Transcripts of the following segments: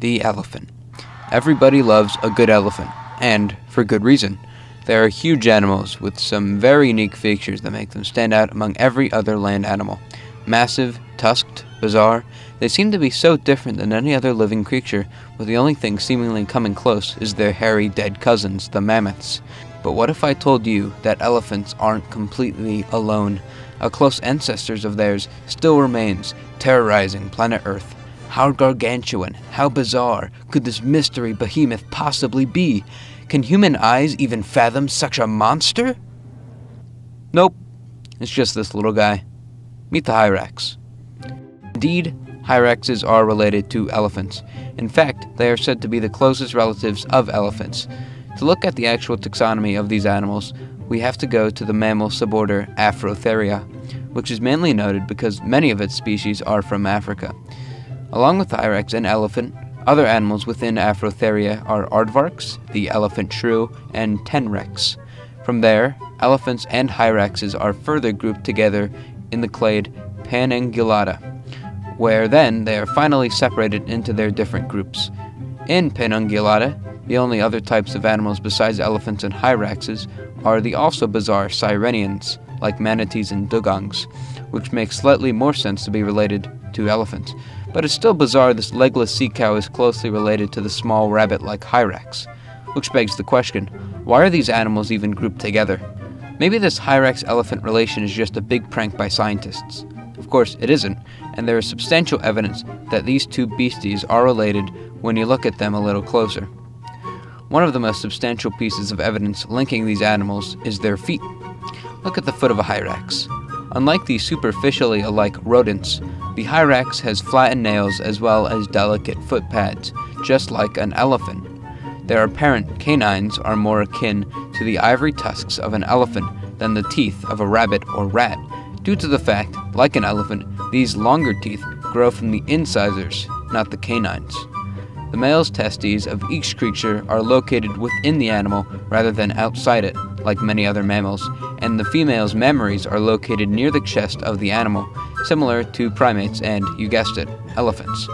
the elephant. Everybody loves a good elephant, and for good reason. They are huge animals with some very unique features that make them stand out among every other land animal. Massive, tusked, bizarre, they seem to be so different than any other living creature, with the only thing seemingly coming close is their hairy dead cousins, the mammoths. But what if I told you that elephants aren't completely alone? A close ancestor of theirs still remains, terrorizing planet Earth. How gargantuan, how bizarre could this mystery behemoth possibly be? Can human eyes even fathom such a monster? Nope, it's just this little guy. Meet the Hyrax. Indeed, Hyraxes are related to elephants. In fact, they are said to be the closest relatives of elephants. To look at the actual taxonomy of these animals, we have to go to the mammal suborder Afrotheria, which is mainly noted because many of its species are from Africa. Along with the Hyrax and elephant, other animals within Afrotheria are aardvarks, the elephant shrew, and tenrecs. From there, elephants and Hyraxes are further grouped together in the clade Paenungulata, where then they are finally separated into their different groups. In Paenungulata, the only other types of animals besides elephants and Hyraxes are the also bizarre sirenians, like manatees and dugongs, which makes slightly more sense to be related to elephants. But it's still bizarre this legless sea cow is closely related to the small rabbit-like Hyrax, which begs the question, why are these animals even grouped together? Maybe this Hyrax-elephant relation is just a big prank by scientists. Of course, it isn't, and there is substantial evidence that these two beasties are related when you look at them a little closer. One of the most substantial pieces of evidence linking these animals is their feet. Look at the foot of a Hyrax. Unlike the superficially alike rodents, the Hyrax has flattened nails as well as delicate foot pads, just like an elephant. Their apparent canines are more akin to the ivory tusks of an elephant than the teeth of a rabbit or rat, due to the fact, like an elephant, these longer teeth grow from the incisors, not the canines. The male's testes of each creature are located within the animal rather than outside it, like many other mammals, and the female's mammaries are located near the chest of the animal, similar to primates and, you guessed it, elephants.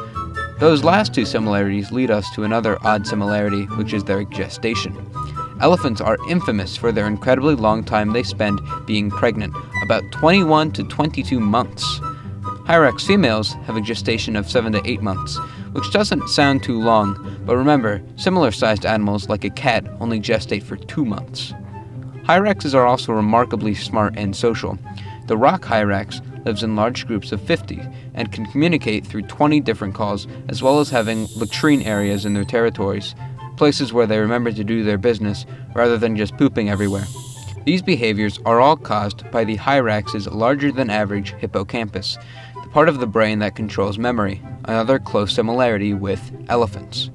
Those last two similarities lead us to another odd similarity, which is their gestation. Elephants are infamous for their incredibly long time they spend being pregnant, about 21 to 22 months. Hyrax females have a gestation of 7 to 8 months, which doesn't sound too long, but remember, similar-sized animals like a cat only gestate for 2 months. Hyraxes are also remarkably smart and social. The rock hyrax lives in large groups of 50 and can communicate through 20 different calls, as well as having latrine areas in their territories, places where they remember to do their business rather than just pooping everywhere. These behaviors are all caused by the hyrax's larger-than-average hippocampus, the part of the brain that controls memory, another close similarity with elephants.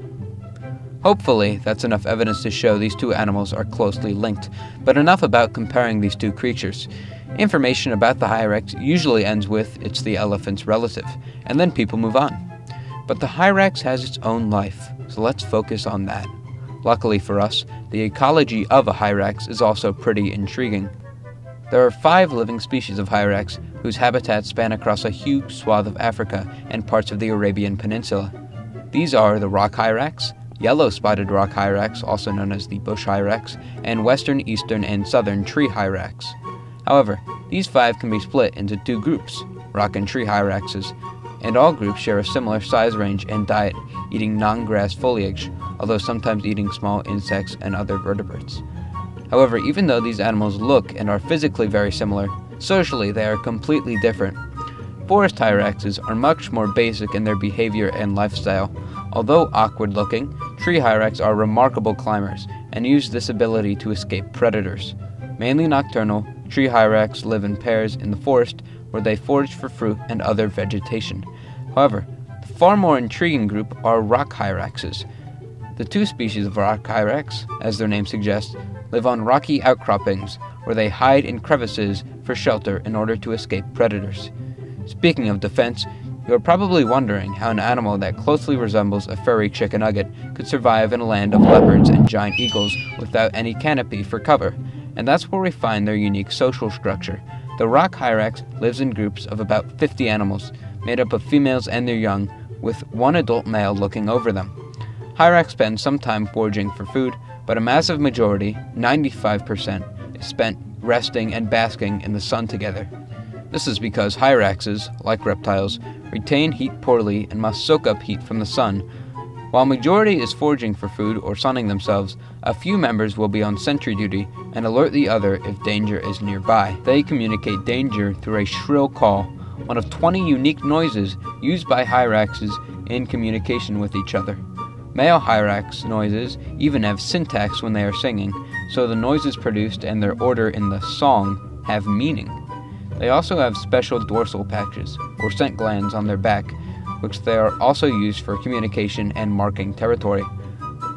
Hopefully, that's enough evidence to show these two animals are closely linked, but enough about comparing these two creatures. Information about the Hyrax usually ends with, it's the elephant's relative, and then people move on. But the Hyrax has its own life, so let's focus on that. Luckily for us, the ecology of a Hyrax is also pretty intriguing. There are 5 living species of Hyrax, whose habitats span across a huge swath of Africa and parts of the Arabian Peninsula. These are the rock hyrax, yellow-spotted rock hyrax, also known as the bush hyrax, and western, eastern, and southern tree hyrax. However, these 5 can be split into 2 groups, rock and tree hyraxes, and all groups share a similar size range and diet, eating non-grass foliage, although sometimes eating small insects and other vertebrates. However, even though these animals look and are physically very similar, socially they are completely different. Forest hyraxes are much more basic in their behavior and lifestyle. Although awkward-looking, tree hyrax are remarkable climbers and use this ability to escape predators. Mainly nocturnal, tree hyrax live in pairs in the forest where they forage for fruit and other vegetation. However, the far more intriguing group are rock hyraxes. The 2 species of rock hyrax, as their name suggests, live on rocky outcroppings where they hide in crevices for shelter in order to escape predators. Speaking of defense, you are probably wondering how an animal that closely resembles a furry chicken nugget could survive in a land of leopards and giant eagles without any canopy for cover, and that's where we find their unique social structure. The rock hyrax lives in groups of about 50 animals, made up of females and their young, with one adult male looking over them. Hyrax spend some time foraging for food, but a massive majority, 95%, is spent resting and basking in the sun together. This is because hyraxes, like reptiles, retain heat poorly and must soak up heat from the sun. While majority is foraging for food or sunning themselves, a few members will be on sentry duty and alert the other if danger is nearby. They communicate danger through a shrill call, one of 20 unique noises used by hyraxes in communication with each other. Male hyrax noises even have syntax when they are singing, so the noises produced and their order in the song have meaning. They also have special dorsal patches, or scent glands on their back, which they are also used for communication and marking territory.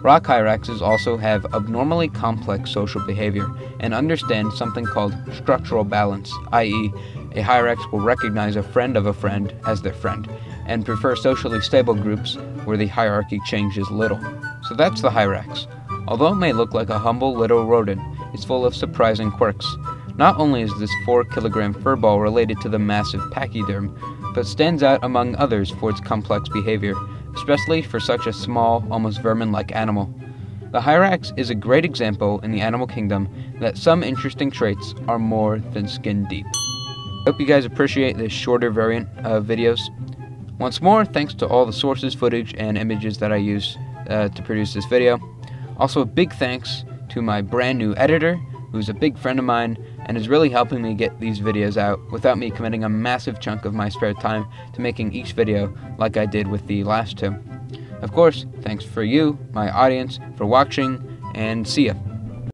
Rock hyraxes also have abnormally complex social behavior and understand something called structural balance, i.e., a hyrax will recognize a friend as their friend, and prefer socially stable groups where the hierarchy changes little. So that's the hyrax. Although it may look like a humble little rodent, it's full of surprising quirks. Not only is this 4-kilogram furball related to the massive pachyderm, but stands out among others for its complex behavior, especially for such a small, almost vermin-like animal. The hyrax is a great example in the animal kingdom that some interesting traits are more than skin deep. Hope you guys appreciate this shorter variant of videos. Once more, thanks to all the sources, footage, and images that I use to produce this video. Also, a big thanks to my brand new editor, who's a big friend of mine and is really helping me get these videos out without me committing a massive chunk of my spare time to making each video like I did with the last two. Of course, thanks for you, my audience, for watching, and see ya.